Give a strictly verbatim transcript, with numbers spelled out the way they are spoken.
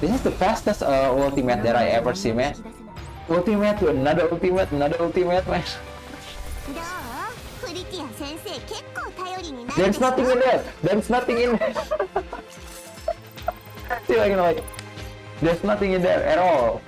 This is the fastest uh, ultimate that I ever see, man. Ultimate to another ultimate, another ultimate, man. There's nothing in that. There's nothing in that. See, like, like, there's nothing in there at all.